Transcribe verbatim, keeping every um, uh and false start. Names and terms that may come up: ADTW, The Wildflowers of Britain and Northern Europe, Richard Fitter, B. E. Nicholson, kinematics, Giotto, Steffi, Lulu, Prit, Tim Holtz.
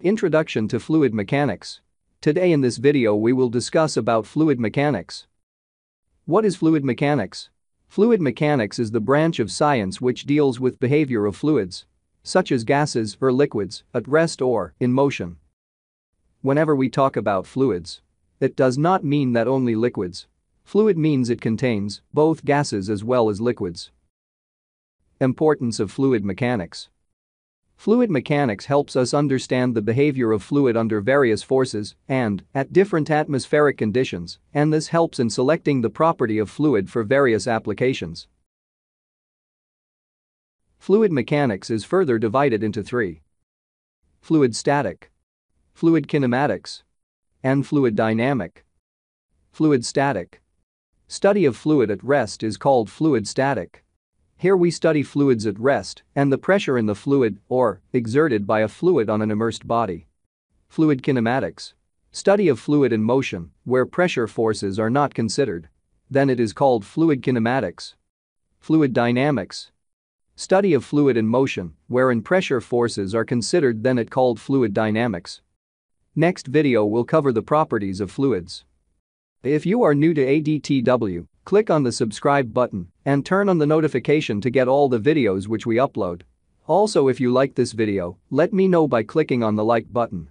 Introduction to Fluid Mechanics. Today in this video we will discuss about fluid mechanics. What is fluid mechanics? Fluid mechanics is the branch of science which deals with behavior of fluids, such as gases or liquids, at rest or in motion. Whenever we talk about fluids, it does not mean that only liquids. Fluid means it contains both gases as well as liquids. Importance of fluid mechanics. Fluid mechanics helps us understand the behavior of fluid under various forces and at different atmospheric conditions, and this helps in selecting the property of fluid for various applications. Fluid mechanics is further divided into three: fluid static, fluid kinematics, and fluid dynamic. Fluid static. Study of fluid at rest is called fluid static. Here we study fluids at rest and the pressure in the fluid or exerted by a fluid on an immersed body. Fluid kinematics. Study of fluid in motion, where pressure forces are not considered. Then it is called fluid kinematics. Fluid dynamics. Study of fluid in motion, wherein pressure forces are considered, then it called fluid dynamics. Next video will cover the properties of fluids. If you are new to A D T W, click on the subscribe button and turn on the notification to get all the videos which we upload. Also, if you like this video, let me know by clicking on the like button.